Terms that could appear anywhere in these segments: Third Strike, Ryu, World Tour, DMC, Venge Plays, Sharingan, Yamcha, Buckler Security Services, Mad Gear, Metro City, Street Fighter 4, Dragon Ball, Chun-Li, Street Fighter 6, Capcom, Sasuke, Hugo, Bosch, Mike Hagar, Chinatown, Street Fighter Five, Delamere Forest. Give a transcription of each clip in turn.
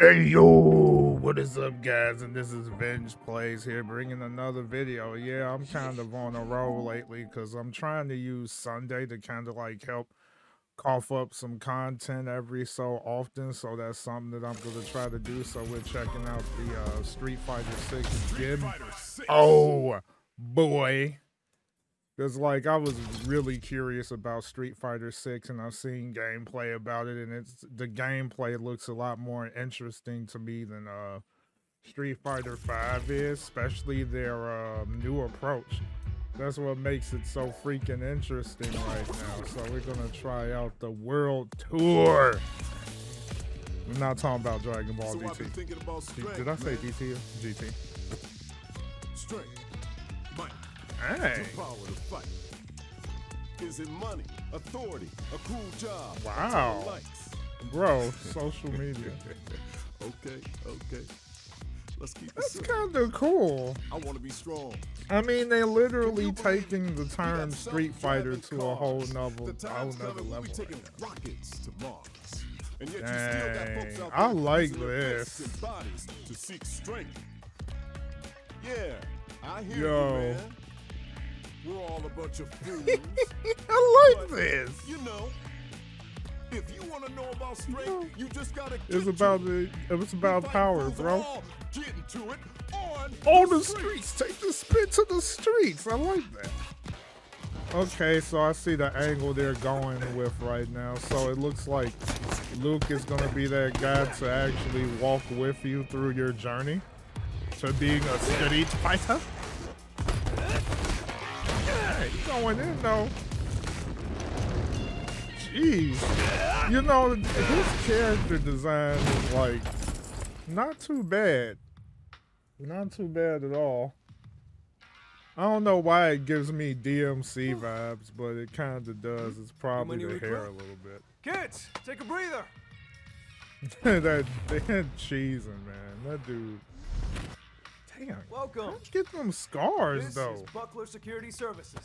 Hey yo, what is up guys, and this is Venge Plays here bringing another video. Yeah, I'm kind of on a roll lately because I'm trying to use Sunday to kind of like help cough up some content every so often, so that's something that I'm gonna try to do. So we're checking out the Street Fighter 6 gym. Oh boy, because like I was really curious about Street Fighter 6 and I've seen gameplay about it, and the gameplay looks a lot more interesting to me than Street Fighter 5 is, especially their new approach. That's what makes it so freaking interesting right now. So we're gonna try out the World Tour. We're not talking about Dragon Ball DT. About strength, did I say man. DT? GT. Strength. Mike. Hey. Power to fight. Is it money, authority, a cool job? Wow. Bro, social media. Okay. Let's keep That's kind of cool. I want to be strong. I mean, they're literally taking the term Street Fighter to a whole novel, level. We'll taking rockets to Mars. And yet you still got folks out there. I like this. To seek strength. Yeah. I hear you, man. We're all a bunch of fools. I like this. You know, if you want to know about strength, you just gotta. It's about it. It's about power, bro. Getting to it on the streets. Take the spit to the streets. I like that. Okay, so I see the angle they're going with right now. So it looks like Luke is gonna be that guy to actually walk with you through your journey to being a street fighter. Hey, you going in though? Jeez, you know his character design is like not too bad at all. I don't know why it gives me DMC vibes, but it kind of does. It's probably the hair a little bit. Kids, take a breather. that cheesing, man. That dude. Damn. Welcome. Get them scars though. This is Buckler Security Services.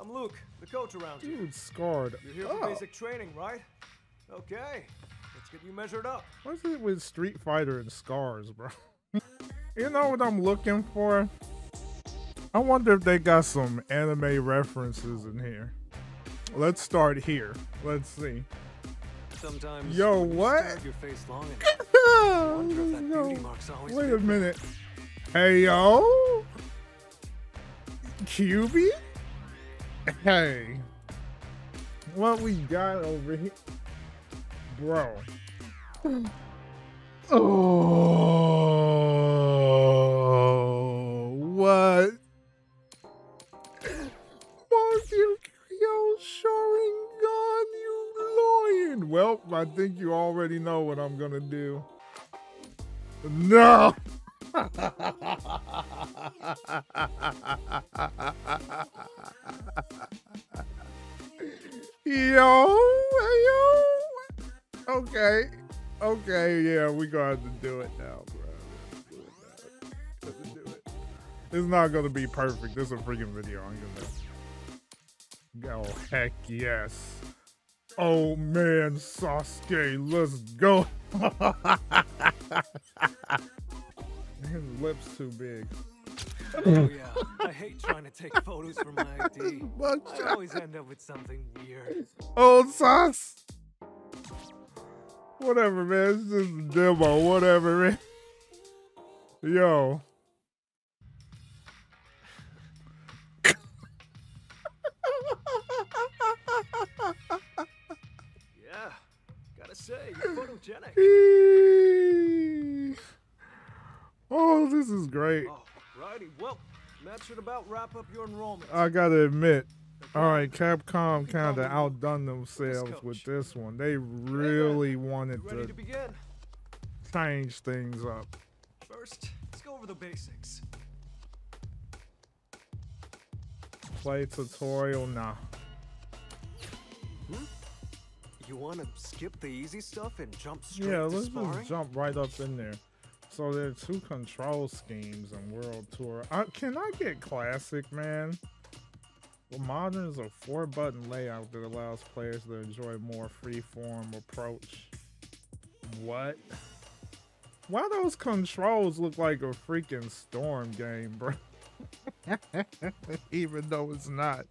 I'm Luke, the coach around here. Dude, scarred. You're here for basic training, right? Okay. Let's get you measured up. What's it with Street Fighter and scars, bro? You know what I'm looking for? I wonder if they got some anime references in here. Let's start here. Let's see. Sometimes. Yo, what? Your face long Wait a minute. Hey yo, QB. Hey, what we got over here, bro? Oh, what? What's your Sharingan, you lying? Well, I think you already know what I'm gonna do. No. Yo. Okay, yeah, we gonna have to do it now, bro. Let's do it. It's not gonna be perfect. This is a freaking video. I'm gonna go. Oh, heck yes. Oh man, Sasuke, let's go. His lips too big. Oh yeah, I hate trying to take photos for my ID. I always end up with something weird. Old sauce. Whatever, man. It's just a demo. Whatever, man. Yo. Yeah, gotta say, you're photogenic. Oh, this is great. Alrighty, well, that should about wrap up your enrollment. I gotta admit, alright, Capcom kind of outdone themselves with this one. They really wanted to change things up. First, let's go over the basics. Play tutorial now. You want to skip the easy stuff and jump straight to sparring? Yeah, let's just jump right up in there. So there are two control schemes in World Tour. Can I get classic, man? Well, modern is a 4-button layout that allows players to enjoy more free-form approach. What? Why those controls look like a freaking Storm game, bro? Even though it's not.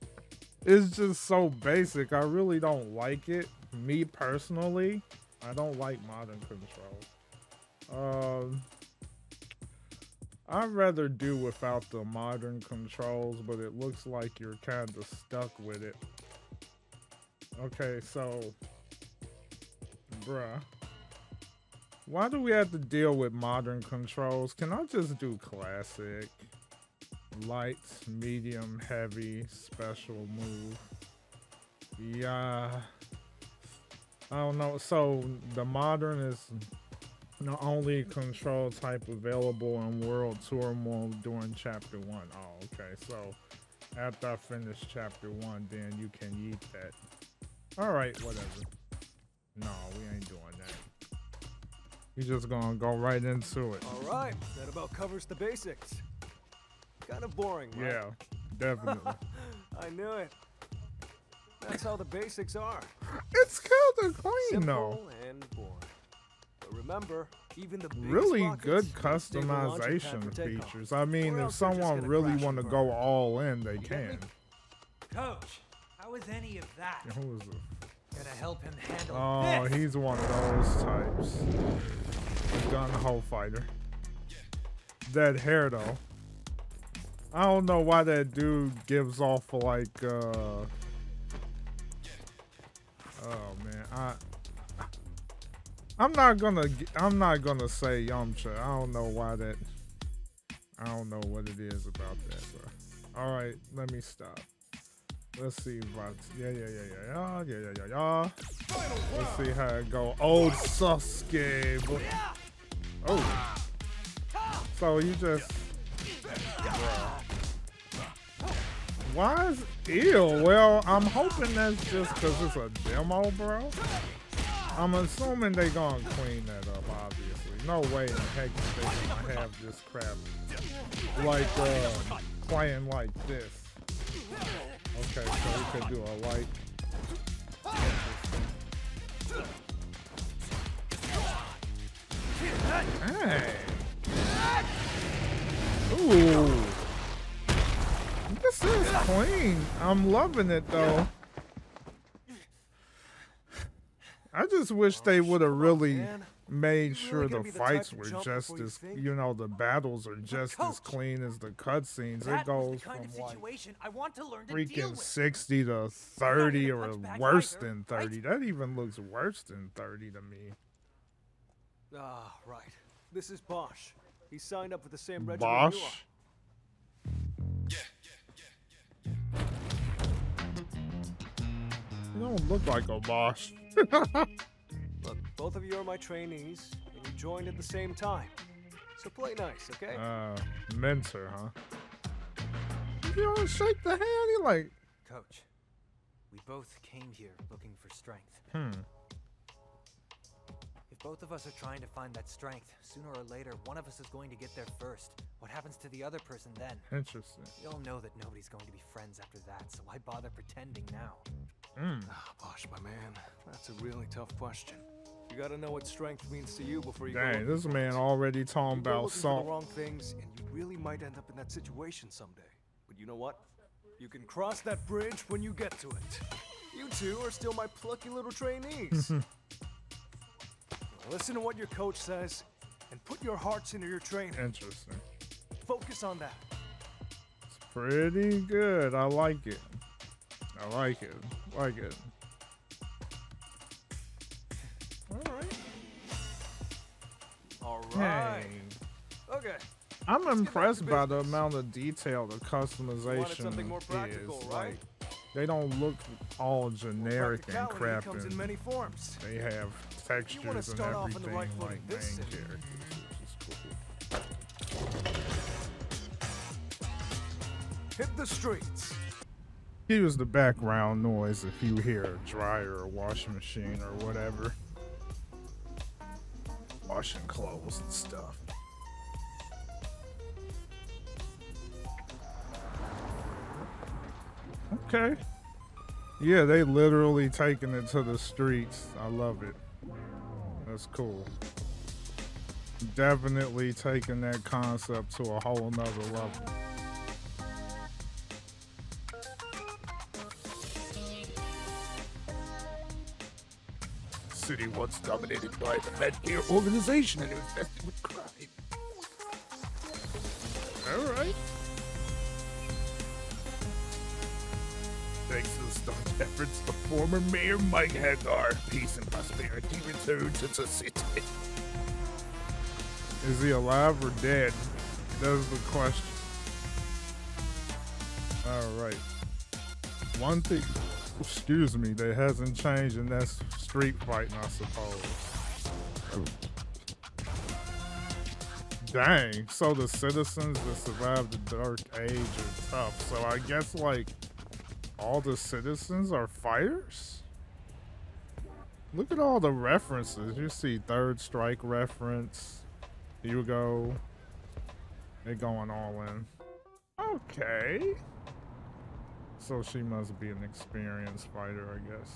It's just so basic. I really don't like it. Me personally, I don't like modern controls. I'd rather do without the modern controls, but it looks like you're kind of stuck with it. Okay, so... Bruh. Why do we have to deal with modern controls? Can I just do classic? Light, medium, heavy, special move. Yeah. I don't know. So the modern is the only control type available in World Tour mode during Chapter 1. Oh, okay. So after I finish Chapter 1, then you can eat that. All right, whatever. No, we ain't doing that. You're just gonna go right into it. All right, that about covers the basics. Kind of boring, right? Yeah, definitely. I knew it. That's how the basics are. It's kind of clean, simple though. And boring. But remember, even the really good customization features. I mean, if someone really want to go all in, they can. Coach, how is any of that? Who is it? Gonna help him handle this. He's one of those types. A gung-ho fighter. That hair though. I don't know why that dude gives off like oh man, I'm not gonna say Yamcha. I don't know why that. I don't know what it is about that, bro. All right, let me stop. Let's see, yeah. Let's see how it go. Old Sasuke, boy. Oh. So you just. Bro. Why is ill? Well, I'm hoping that's just because it's a demo, bro. I'm assuming they gonna clean that up, obviously. No way in the heck they gonna have this crap like playing like this. Okay, so we could do a light. Hey. Ooh. This is clean. I'm loving it though. I just wish they would have really made sure the fights were just as, you know, the battles are just as clean as the cutscenes. It goes from like freaking 60 to 30 or worse than 30. That even looks worse than 30 to me. Ah, right. This is Bosch. He signed up with the same regiment. Bosch? You don't look like a Bosch. Look, both of you are my trainees, and you joined at the same time. So play nice, okay? Mentor, huh? You don't shake the hand, you like... Coach, we both came here looking for strength. If both of us are trying to find that strength, sooner or later, one of us is going to get there first. What happens to the other person then? Interesting. We all know that nobody's going to be friends after that, so why bother pretending now? Bosch, my man, that's a really tough question. You gotta know what strength means to you before you go. Dang, this man already talking about salt. The wrong things, and you really might end up in that situation someday. But you know what? You can cross that bridge when you get to it. You two are still my plucky little trainees. Listen to what your coach says, and put your hearts into your training. Interesting. Focus on that. It's pretty good. I like it. I like it. Like it. All right. All right. Dang. Okay. I'm impressed by the amount of detail, the customization. Something more practical, right? Like, they don't look all generic and crap. Comes in many forms. They have textures and everything right like main characters. Cool. Hit the streets. He was the background noise if you hear a dryer or washing machine or whatever. Washing clothes and stuff. Okay. Yeah, they literally taking it to the streets. I love it. That's cool. definitely taking that concept to a whole nother level. The city once dominated by the Mad Gear organization and infested with crime. Alright. Thanks to the staunch efforts of former Mayor Mike Hagar, peace and prosperity returned to the city. Is he alive or dead? That's the question. Alright. One thing, excuse me, that hasn't changed, and that's street fighting, I suppose. Dang, so the citizens that survived the dark age are tough. So I guess, like, all the citizens are fighters? Look at all the references. You see Third Strike reference. Hugo. They're going all in. Okay. So she must be an experienced fighter, I guess.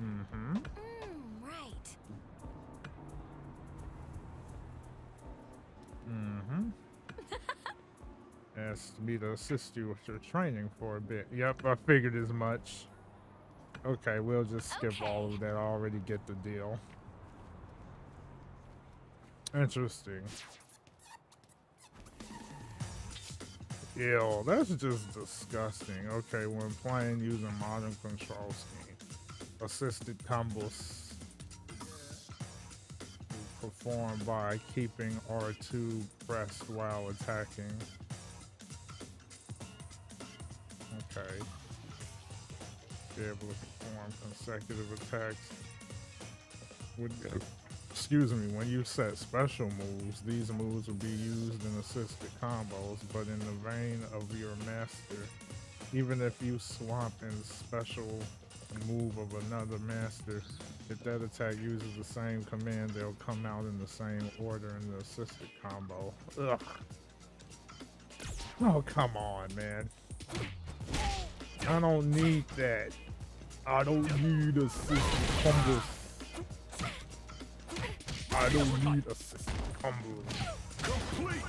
Mm-hmm. Right. Mm-hmm. Asked me to assist you with your training for a bit. Yep, I figured as much. Okay, we'll just skip all of that. I already get the deal. Interesting. Ew, that's just disgusting. Okay, when playing using modern control scheme. Assisted combos performed by keeping R2 pressed while attacking. Okay. Be able to perform consecutive attacks. Excuse me, when you set special moves, these moves will be used in assisted combos, but in the vein of your master, even if you swap in special move of another master, if that attack uses the same command, they'll come out in the same order in the assisted combo. Ugh. Oh, come on, man. I don't need that. I don't need assisted combos. I don't need assisted combos. Complete.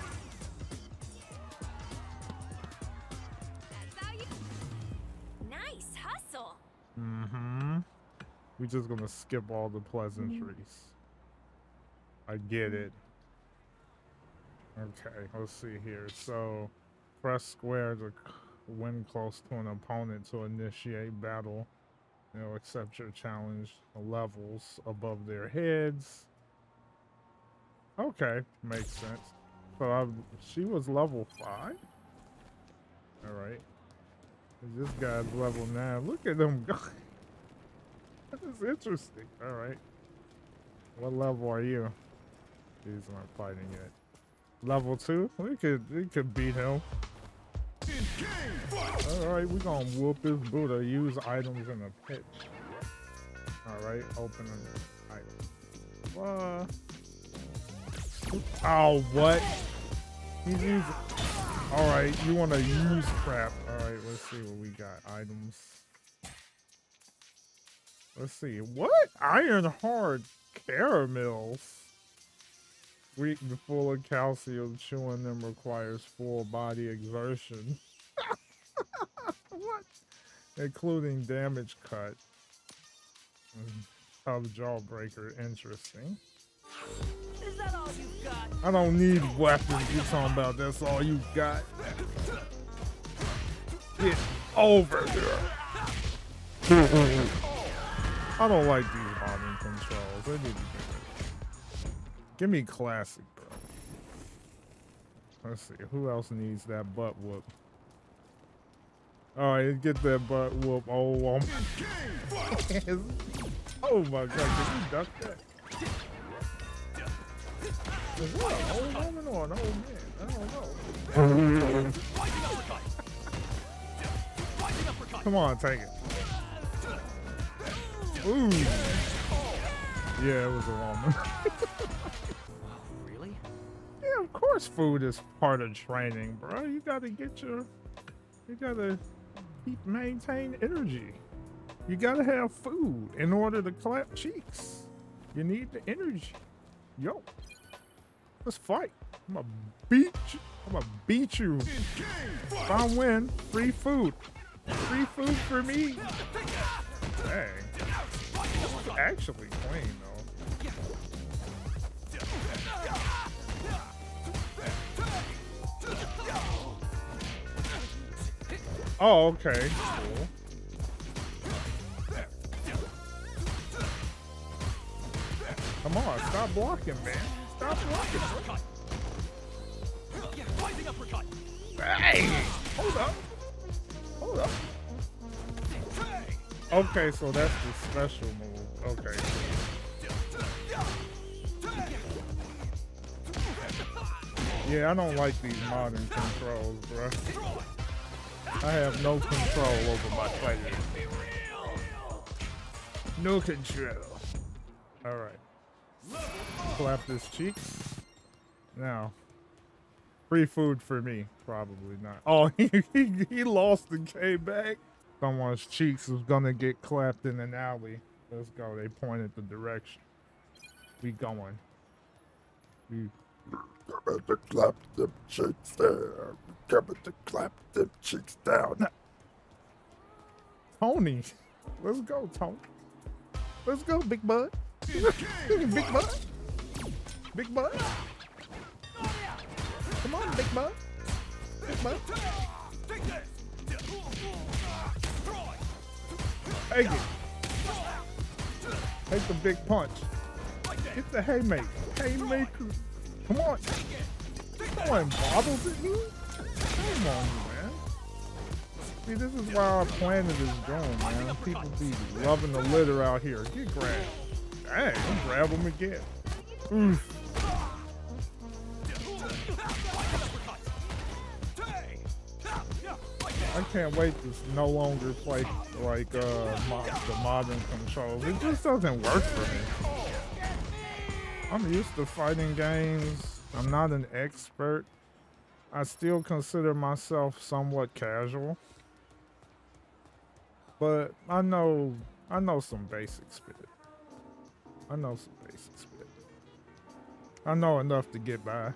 Nice hustle. Mm-hmm. We're just gonna skip all the pleasantries. I get it. Okay, let's see here. So, press square to win close to an opponent to initiate battle. They'll accept your challenge levels above their heads. Okay, makes sense. So she was level 5. All right. This guy's level 9. Look at them guys. That is interesting. All right. What level are you? He's not fighting yet. Level 2. We could beat him. All right, we're gonna whoop his Buddha. Use items in a pit. All right, open an item. What? Oh, what? He's using. Alright, you want to use crap. Alright, let's see what we got. Items. Let's see. What? Iron hard caramels. Weak and full of calcium. Chewing them requires full body exertion. What? Including damage cut. Tough jawbreaker. Interesting. Is that all you got? I don't need weapons. You're talking about that's all you got. Get over here. I don't like these modern controls. I need to get rid. Give me classic, bro. Let's see. Who else needs that butt whoop? Alright, get that butt whoop. Oh, oh my god. Can you duck that? Is that an old woman or an old man? I don't know. Come on, take it. Ooh. Yeah, it was a woman. Really? Yeah, of course food is part of training, bro. You gotta get your... You gotta maintain energy. You gotta have food in order to clap cheeks. You need the energy. Yo, let's fight. I'm gonna beat you. I'm gonna beat you. If I win, free food. Free food for me. Dang. Actually clean though. Oh, okay. Cool. Come on, stop blocking, man. Stop blocking. Hey! Hold up. Hold up. Okay, so that's the special move. Okay. Yeah, I don't like these modern controls, bro. I have no control over my players. No control. Alright. Clap his cheeks. Now, free food for me. Probably not. Oh, he lost and came back. Someone's cheeks was gonna get clapped in an alley. Let's go. They pointed the direction. We going. We coming to clap them cheeks there. Coming to clap them cheeks down. Tony. Let's go, Tony. Let's go, big bud. Big bud. Big bud. Come on, big bud. Big bud. Take it. Take the big punch. Get the haymaker. Haymaker. Come on. No one bobbles at you. Come on, man. See, this is why our planet is going, man. People be loving the litter out here. Get grabbed. Dang, grab him again. Oof. I can't wait to no longer play like the modern controls. It just doesn't work for me. I'm used to fighting games. I'm not an expert. I still consider myself somewhat casual, but I know some basic spit. I know some basic spit. I know enough to get by.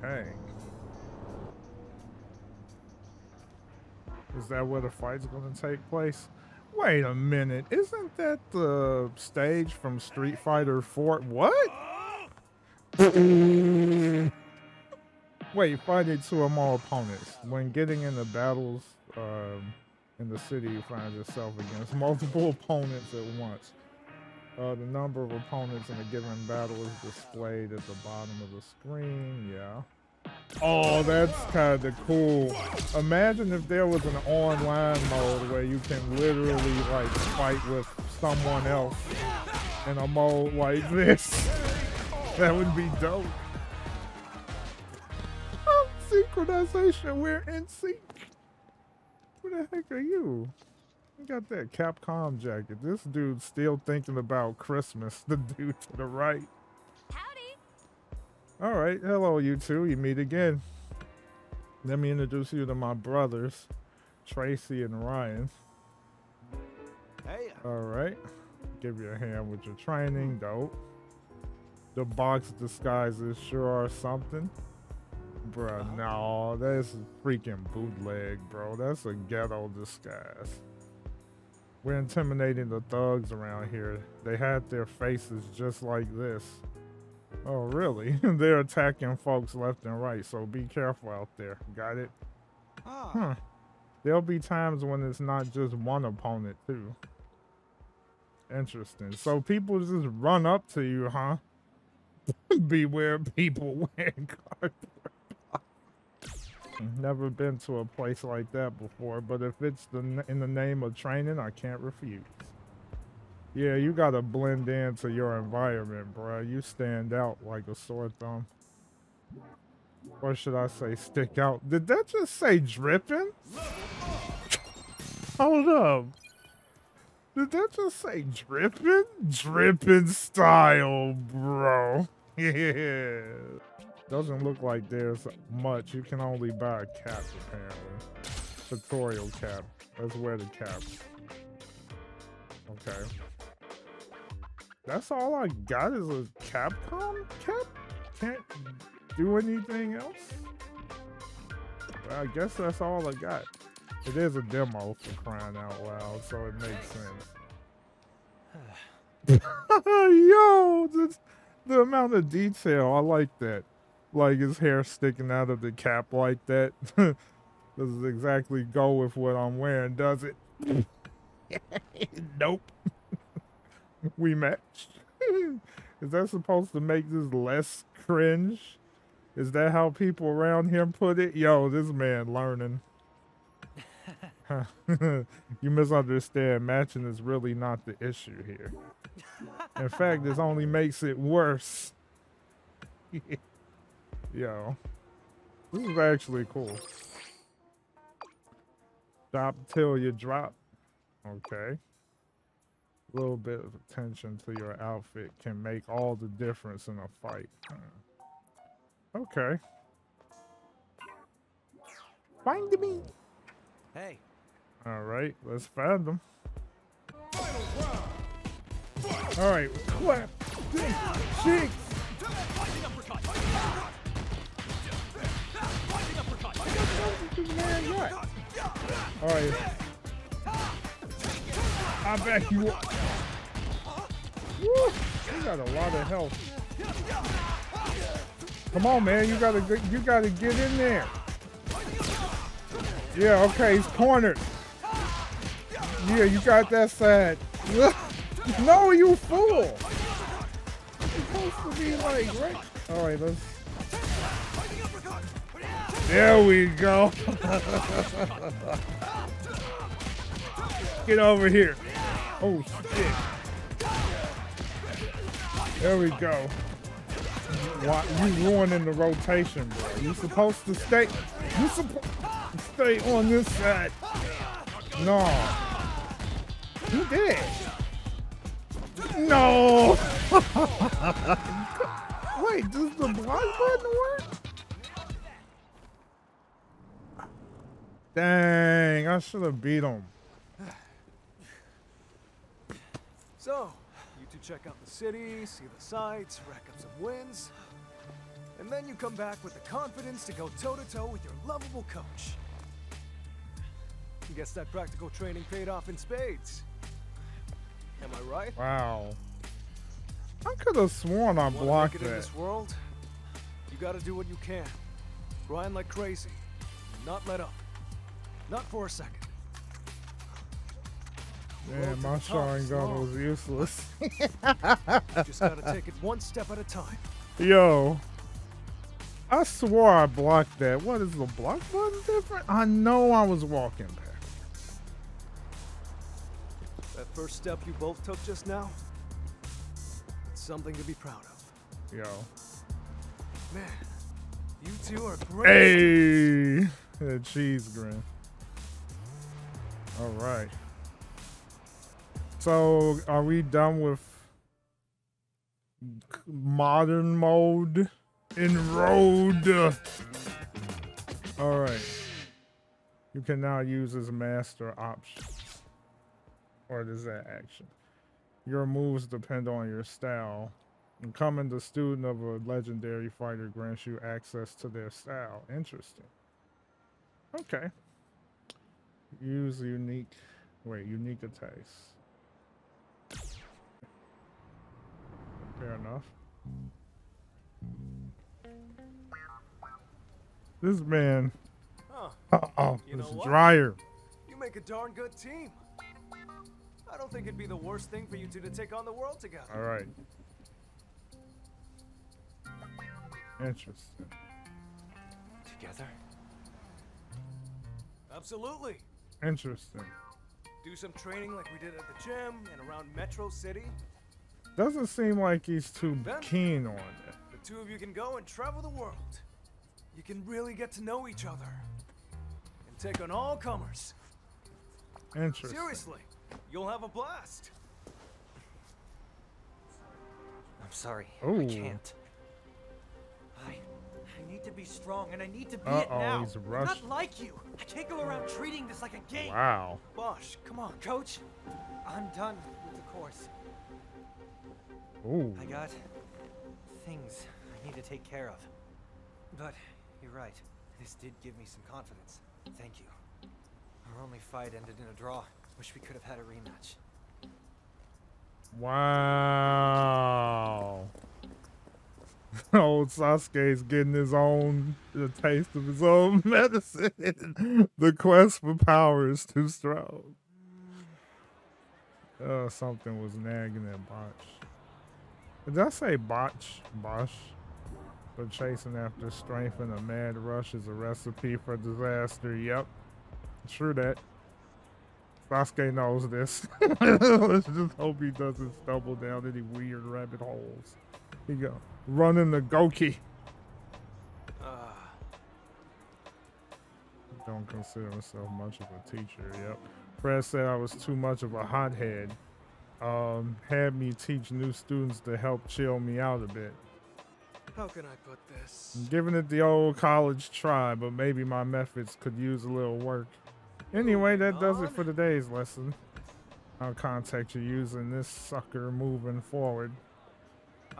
Dang. Is that where the fight's gonna take place? Wait a minute, isn't that the stage from Street Fighter 4? What? Wait, fighting two or more opponents. When getting into battles in the city, you find yourself against multiple opponents at once. The number of opponents in a given battle is displayed at the bottom of the screen. Yeah. Oh, that's kind of cool. Imagine if there was an online mode where you can literally like fight with someone else in a mode like this. That would be dope. Oh, synchronization, we're in sync. Who the heck are you? You got that Capcom jacket. This dude's still thinking about Christmas, the dude to the right. All right, hello you two, you meet again. Let me introduce you to my brothers, Tracy and Ryan. Hey. All right, give you a hand with your training, dope. The box disguises sure are something. Bruh, no, that's freaking bootleg, bro. That's a ghetto disguise. We're intimidating the thugs around here. They had their faces just like this. Oh, really? They're attacking folks left and right, so be careful out there. Got it? Huh. There'll be times when it's not just one opponent, too. Interesting. So people just run up to you, huh? Beware people wearing cardboard. Never been to a place like that before, but if it's in the name of training, I can't refuse. Yeah, you gotta blend into your environment, bro. You stand out like a sore thumb. Or should I say stick out? Did that just say dripping? Hold up. Did that just say dripping? Dripping style, bro. Yeah. Doesn't look like there's much. You can only buy a cap, apparently. Tutorial cap. Let's wear the cap. Okay. That's all I got is a Capcom cap? Can't do anything else? I guess that's all I got. It is a demo, for crying out loud, so it makes sense. Yo, the amount of detail, I like that. Like his hair sticking out of the cap like that. Doesn't exactly go with what I'm wearing, does it? Nope. We matched. Is that supposed to make this less cringe? Is that how people around him put it? Yo, this man learning. You misunderstand. Matching is really not the issue here. In fact, this only makes it worse. Yo, this is actually cool. Stop till you drop. Okay. A little bit of attention to your outfit can make all the difference in a fight. Okay. Find me. Hey. All right, let's find them. All right, clap. Cheeks. All right. I back you up. Woo, you got a lot of health. Come on, man. You gotta get in there. Yeah, okay, he's cornered. Yeah, you got that side. No, you fool! You're supposed to be like, right? Alright, let's... There we go! Get over here. Oh, shit. There we go. You ruining the rotation, bro. You supposed to stay... You supposed... Stay on this side. No. He did. No. Wait, does the block button work? Dang, I should have beat him. So, you two check out the city, see the sights, rack up some wins, and then you come back with the confidence to go toe-to-toe with your lovable coach. I guess that practical training paid off in spades. Am I right? Wow. I could have sworn I blocked that. In this world, you gotta do what you can. Grind like crazy. Not let up. Not for a second. Man, my Sharingan was useless. You just gotta take it one step at a time. Yo. I swore I blocked that. What is the block button different? I know I was walking back. That first step you both took just now, it's something to be proud of. Yo. Man, you two are great. Hey, the cheese grin. All right. So are we done with modern mode? Enrolled. All right. You can now use his master option. Or does that action? Your moves depend on your style. Becoming the student of a legendary fighter grants you access to their style. Interesting. Okay. Use unique... Wait, unique attacks. Fair enough. This man... Huh. Uh-oh, it's a dryer. You make a darn good team. I don't think it'd be the worst thing for you two to take on the world together. All right. Interesting. Together? Absolutely. Interesting. Do some training like we did at the gym and around Metro City. Doesn't seem like he's too keen on it. The two of you can go and travel the world. You can really get to know each other. And take on all comers. Interesting. Seriously. You'll have a blast. I'm sorry. Ooh. I can't. I need to to be strong, and I need to be it now. He's rushed. Not like you. I can't go around treating this like a game. Wow. Bosch, come on, coach. I'm done with the course. Ooh. I got things I need to take care of. But you're right. This did give me some confidence. Thank you. Our only fight ended in a draw. Wish we could have had a rematch. Wow. Old Sasuke's getting his own taste of his own medicine. The quest for power is too strong. Something was nagging at Bosch. Did I say Bosch? Bosch. But chasing after strength in a mad rush is a recipe for disaster. Yep. True that. Sasuke knows this. Let's just hope he doesn't stumble down any weird rabbit holes. Here you go. Running the Goki. Don't consider myself much of a teacher. Yep. Fred said I was too much of a hothead. Had me teach new students to help chill me out a bit. How can I put this? I'm giving it the old college try, but maybe my methods could use a little work. Anyway, that does it for today's lesson. I'll contact you using this sucker moving forward.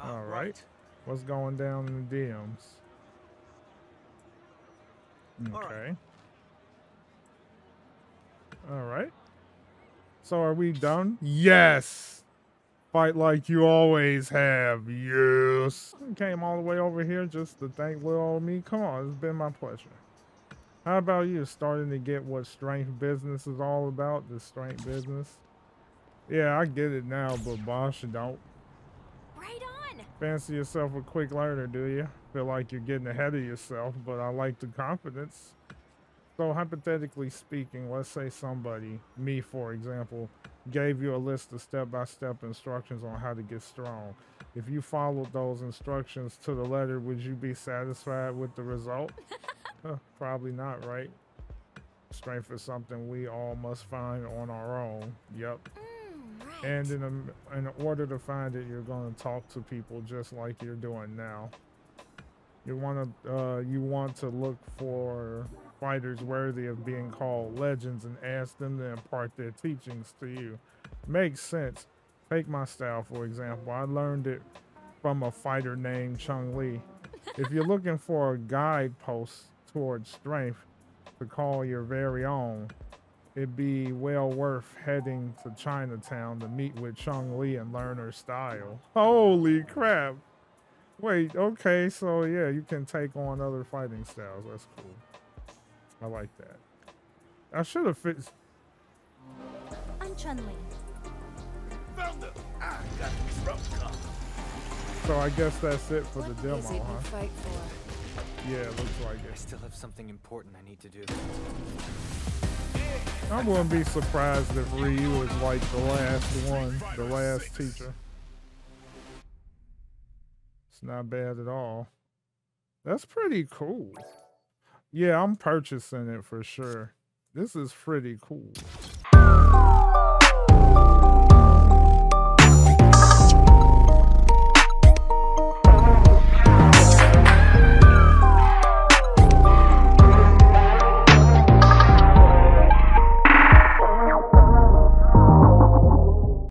All right. What's going down in the DMs? Okay. All right. So are we done? Yes. Fight like you always have. Yes. Came all the way over here just to thank little old me. Come on. It's been my pleasure. How about you starting to get what strength business is all about? The strength business. Yeah, I get it now, but Bosch don't. Right on. Fancy yourself a quick learner, do you? Feel like you're getting ahead of yourself, but I like the confidence. So hypothetically speaking, let's say somebody, me for example, gave you a list of step-by-step instructions on how to get strong. If you followed those instructions to the letter, would you be satisfied with the result? Probably not, right? Strength is something we all must find on our own. Yep. Right. And in order to find it, you're going to talk to people just like you're doing now. You want to look for fighters worthy of being called legends and ask them to impart their teachings to you. Makes sense. Take my style, for example. I learned it from a fighter named Chun-Li. If you're looking for a guidepost towards strength to call your very own, it'd be well worth heading to Chinatown to meet with Chun-Li and learn her style. Holy crap. Wait, okay, so yeah, you can take on other fighting styles. That's cool. I like that. I should have fixed. I'm Chun-Li. So I guess that's it for the demo, huh? Fight for? Yeah, it looks like it. I still have something important I need to do. I wouldn't be surprised if Ryu is like the last one, the last teacher. It's not bad at all. That's pretty cool. Yeah, I'm purchasing it for sure. This is pretty cool.